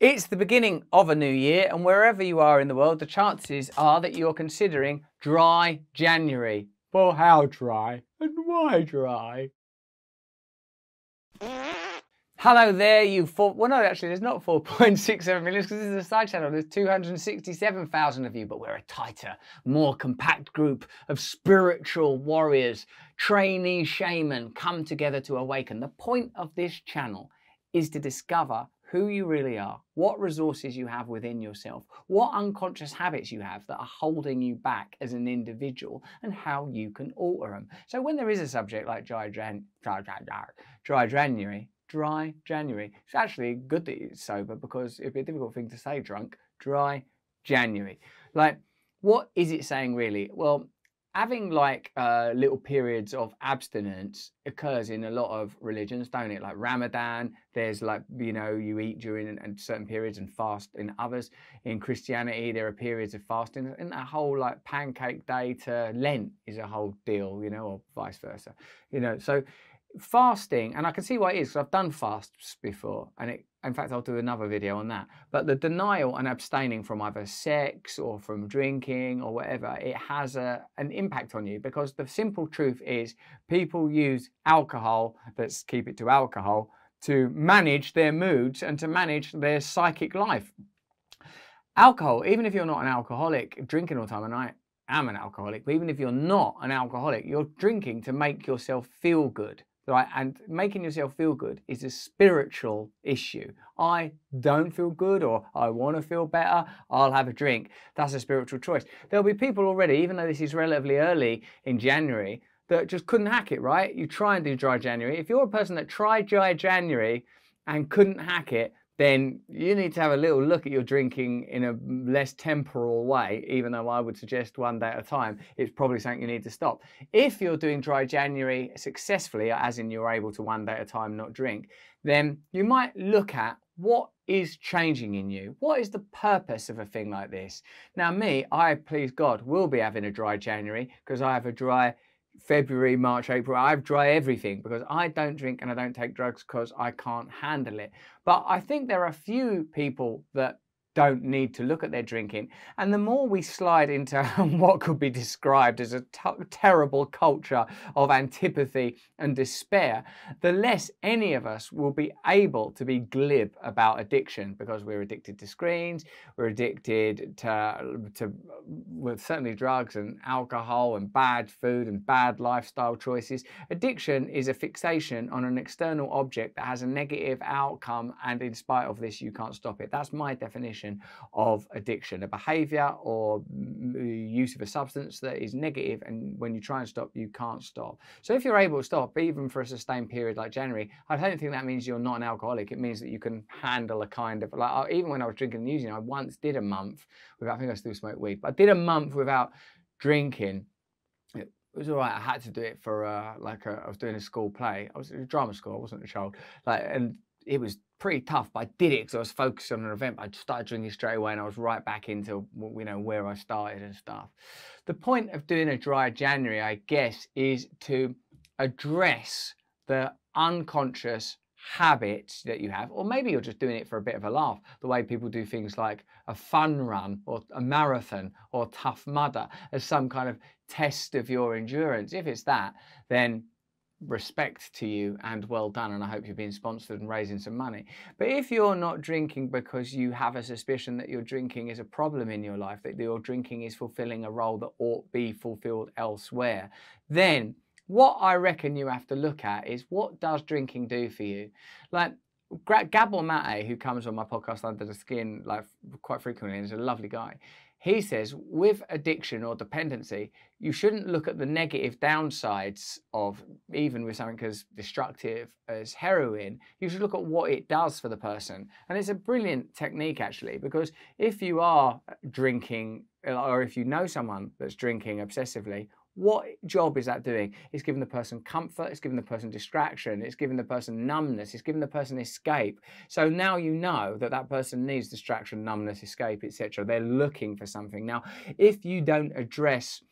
It's the beginning of a new year, and wherever you are in the world, the chances are that you're considering dry January. Well, how dry and why dry? Hello there, you four... Well, no, actually, there's not 4.67 million because this is a side channel. There's 267,000 of you, but we're a tighter, more compact group of spiritual warriors, trainee shaman, come together to awaken. The point of this channel is to discover who you really are, what resources you have within yourself, what unconscious habits you have that are holding you back as an individual, and how you can alter them. So when there is a subject like dry January, it's actually good that it's sober, because it'd be a difficult thing to say drunk. Dry January. Like, what is it saying really? Well, having like little periods of abstinence occurs in a lot of religions, don't it? Like Ramadan, there's like, you know, you eat during and certain periods and fast in others. In Christianity, there are periods of fasting, and that whole like pancake day to Lent is a whole deal, you know, or vice versa, you know. So fasting, and I can see why it is, because I've done fasts before, and it, in fact, I'll do another video on that. But the denial and abstaining from either sex or from drinking or whatever, it has an impact on you, because the simple truth is people use alcohol, let's keep it to alcohol, to manage their moods and to manage their psychic life. Alcohol, even if you're not an alcoholic, drinking all the time, and I am an alcoholic, but even if you're not an alcoholic, you're drinking to make yourself feel good. Right, and making yourself feel good is a spiritual issue. I don't feel good, or I want to feel better, I'll have a drink. That's a spiritual choice. There'll be people already, even though this is relatively early in January, that just couldn't hack it, right? You try and do dry January. If you're a person that tried dry January and couldn't hack it, then you need to have a little look at your drinking in a less temporal way, even though I would suggest one day at a time, it's probably something you need to stop. If you're doing dry January successfully, as in you're able to one day at a time not drink, then you might look at what is changing in you. What is the purpose of a thing like this? Now me, I, please God, will be having a dry January, because I have a dry February, March, April. I dry everything because I don't drink and I don't take drugs because I can't handle it. But I think there are a few people that don't need to look at their drinking. And the more we slide into what could be described as a terrible culture of antipathy and despair, the less any of us will be able to be glib about addiction, because we're addicted to screens, we're addicted to well, certainly drugs and alcohol and bad food and bad lifestyle choices. Addiction is a fixation on an external object that has a negative outcome, and in spite of this, you can't stop it. That's my definition of addiction, a behavior or use of a substance that is negative, and when you try and stop, you can't stop. So if you're able to stop, even for a sustained period like January, I don't think that means you're not an alcoholic. It means that you can handle a kind of, like, even when I was drinking and using, I once did a month without, I think I still smoke weed, but I did a month without drinking. It was all right. I had to do it for I was doing a school play. I was in a drama school. I wasn't a child. Like, and it was pretty tough, but I did it because I was focused on an event. I started drinking straight away and I was right back into, you know, where I started and stuff. The point of doing a dry January, I guess, is to address the unconscious habits that you have, or maybe you're just doing it for a bit of a laugh, the way people do things like a fun run or a marathon or Tough Mudder as some kind of test of your endurance. If it's that, then respect to you and well done, and I hope you're being sponsored and raising some money. But if you're not drinking because you have a suspicion that your drinking is a problem in your life, that your drinking is fulfilling a role that ought be fulfilled elsewhere, then what I reckon you have to look at is, what does drinking do for you? Like Gabor Maté, who comes on my podcast Under the Skin like quite frequently, and is a lovely guy, he says, with addiction or dependency, you shouldn't look at the negative downsides of, even with something as destructive as heroin, you should look at what it does for the person. And it's a brilliant technique, actually, because if you are drinking, or if you know someone that's drinking obsessively, what job is that doing? It's giving the person comfort, it's giving the person distraction, it's giving the person numbness, it's giving the person escape. So now you know that that person needs distraction, numbness, escape, etc. They're looking for something. Now, if you don't address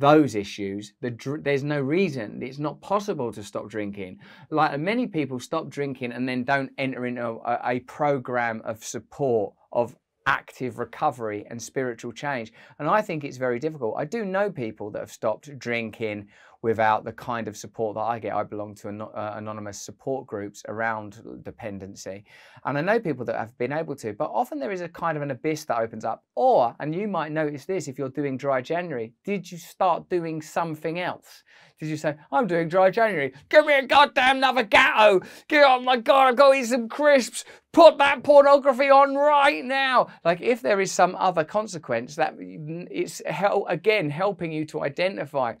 those issues, there's no reason, it's not possible to stop drinking. Like many people stop drinking and then don't enter into a program of support, of active recovery and spiritual change. And I think it's very difficult. I do know people that have stopped drinking without the kind of support that I get. I belong to anonymous support groups around dependency. And I know people that have been able to, but often there is a kind of an abyss that opens up. Or, and you might notice this if you're doing Dry January, did you start doing something else? Did you say, I'm doing Dry January, give me a goddamn another gatto. Oh my God, I've got to eat some crisps. Put that pornography on right now. Like if there is some other consequence, that it's, again, helping you to identify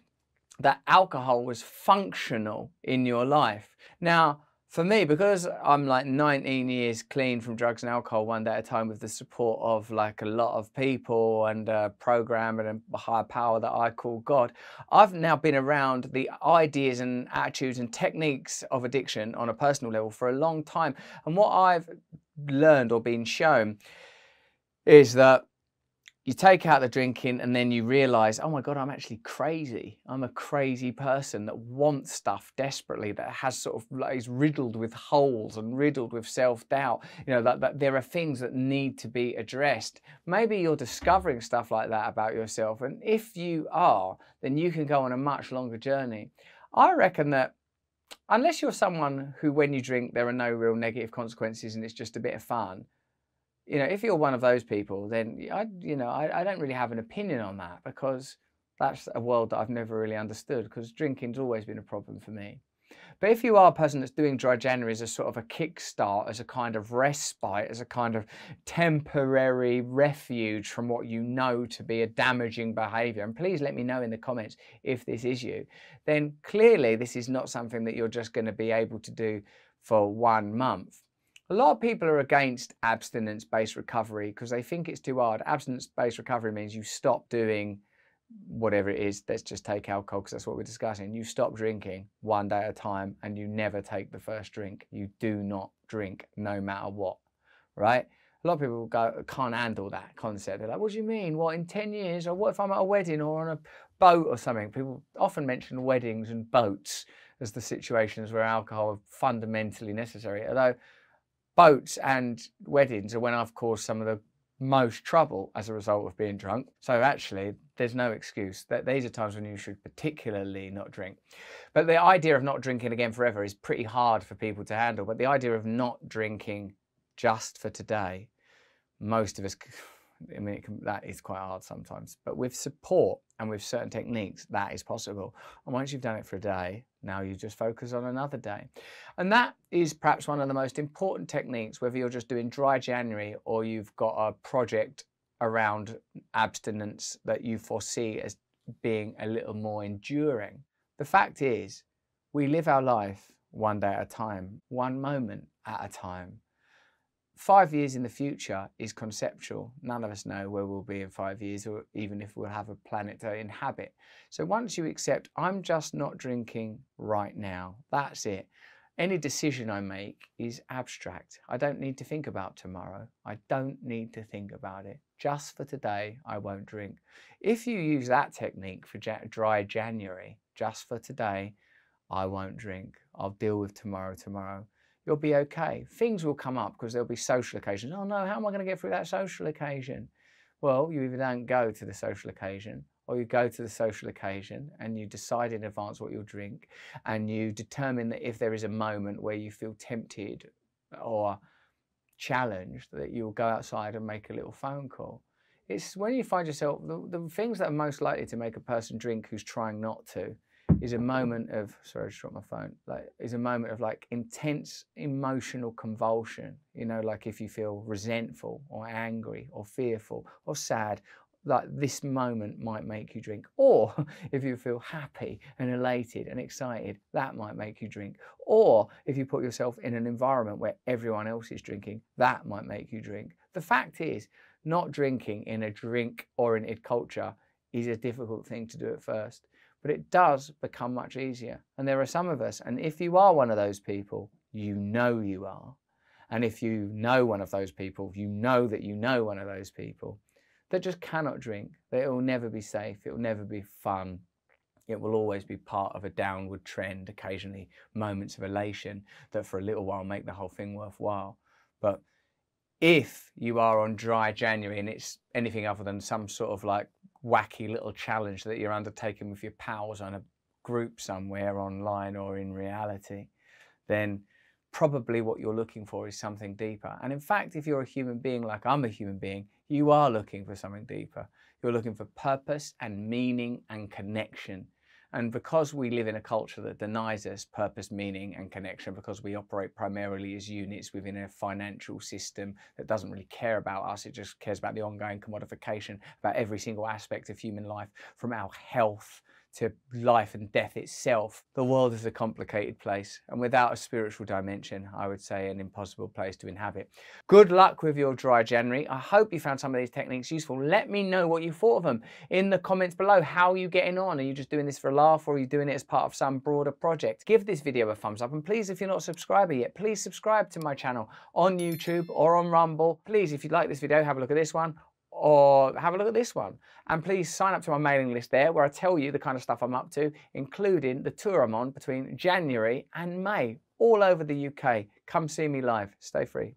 that alcohol was functional in your life. Now, for me, because I'm like 19 years clean from drugs and alcohol one day at a time with the support of like a lot of people and a program and a higher power that I call God, I've now been around the ideas and attitudes and techniques of addiction on a personal level for a long time. And what I've learned or been shown is that you take out the drinking and then you realize, oh my God, I'm actually crazy. I'm a crazy person that wants stuff desperately, that has sort of, like, is riddled with holes and riddled with self-doubt. You know, that there are things that need to be addressed. Maybe you're discovering stuff like that about yourself. And if you are, then you can go on a much longer journey. I reckon that unless you're someone who, when you drink, there are no real negative consequences and it's just a bit of fun, you know, if you're one of those people, then I don't really have an opinion on that, because that's a world that I've never really understood, because drinking's always been a problem for me. But if you are a person that's doing Dry January as a sort of a kickstart, as a kind of respite, as a kind of temporary refuge from what you know to be a damaging behaviour, and please let me know in the comments if this is you, then clearly this is not something that you're just going to be able to do for 1 month. A lot of people are against abstinence-based recovery because they think it's too hard. Abstinence-based recovery means you stop doing whatever it is. Let's just take alcohol because that's what we're discussing. You stop drinking one day at a time and you never take the first drink. You do not drink no matter what, right? A lot of people go, can't handle that concept. They're like, what do you mean? What, in 10 years? Or what if I'm at a wedding or on a boat or something? People often mention weddings and boats as the situations where alcohol is fundamentally necessary, although boats and weddings are when I've caused some of the most trouble as a result of being drunk. So actually, there's no excuse. These are times when you should particularly not drink. But the idea of not drinking again forever is pretty hard for people to handle. But the idea of not drinking just for today, most of us, I mean, that is quite hard sometimes. But with support and with certain techniques, that is possible. And once you've done it for a day, now you just focus on another day. And that is perhaps one of the most important techniques, whether you're just doing Dry January or you've got a project around abstinence that you foresee as being a little more enduring. The fact is, we live our life one day at a time, one moment at a time. 5 years in the future is conceptual. None of us know where we'll be in 5 years, or even if we'll have a planet to inhabit. So once you accept, I'm just not drinking right now, that's it. Any decision I make is abstract. I don't need to think about tomorrow. I don't need to think about it. Just for today, I won't drink. If you use that technique for Dry January, just for today, I won't drink. I'll deal with tomorrow. You'll be okay. Things will come up because there'll be social occasions. Oh no, how am I going to get through that social occasion? Well, you either don't go to the social occasion, or you go to the social occasion and you decide in advance what you'll drink, and you determine that if there is a moment where you feel tempted or challenged, that you'll go outside and make a little phone call. It's when you find yourself, the things that are most likely to make a person drink who's trying not to, is a moment of, sorry, I just dropped my phone, like, is a moment of like intense emotional convulsion, you know, like if you feel resentful or angry or fearful or sad, like this moment might make you drink. Or if you feel happy and elated and excited, that might make you drink. Or if you put yourself in an environment where everyone else is drinking, that might make you drink. The fact is, not drinking in a drink-oriented culture is a difficult thing to do at first. But it does become much easier. And there are some of us, and if you are one of those people, you know you are. And if you know one of those people, you know that you know one of those people that just cannot drink, that it will never be safe, it will never be fun, it will always be part of a downward trend, occasionally moments of elation that for a little while make the whole thing worthwhile. But if you are on dry January and it's anything other than some sort of like wacky little challenge that you're undertaking with your pals on a group somewhere online or in reality, then probably what you're looking for is something deeper. And in fact, if you're a human being like I'm a human being, you are looking for something deeper. You're looking for purpose and meaning and connection. And because we live in a culture that denies us purpose, meaning and connection, because we operate primarily as units within a financial system that doesn't really care about us, it just cares about the ongoing commodification, about every single aspect of human life, from our health to life and death itself. The world is a complicated place, and without a spiritual dimension, I would say an impossible place to inhabit. Good luck with your dry January. I hope you found some of these techniques useful. Let me know what you thought of them in the comments below. How are you getting on? Are you just doing this for a laugh, or are you doing it as part of some broader project? Give this video a thumbs up, and please, if you're not a subscriber yet, please subscribe to my channel on YouTube or on Rumble. Please, if you like this video, have a look at this one, or have a look at this one. And please sign up to my mailing list there, where I tell you the kind of stuff I'm up to, including the tour I'm on between January and May, all over the UK. Come see me live. Stay free.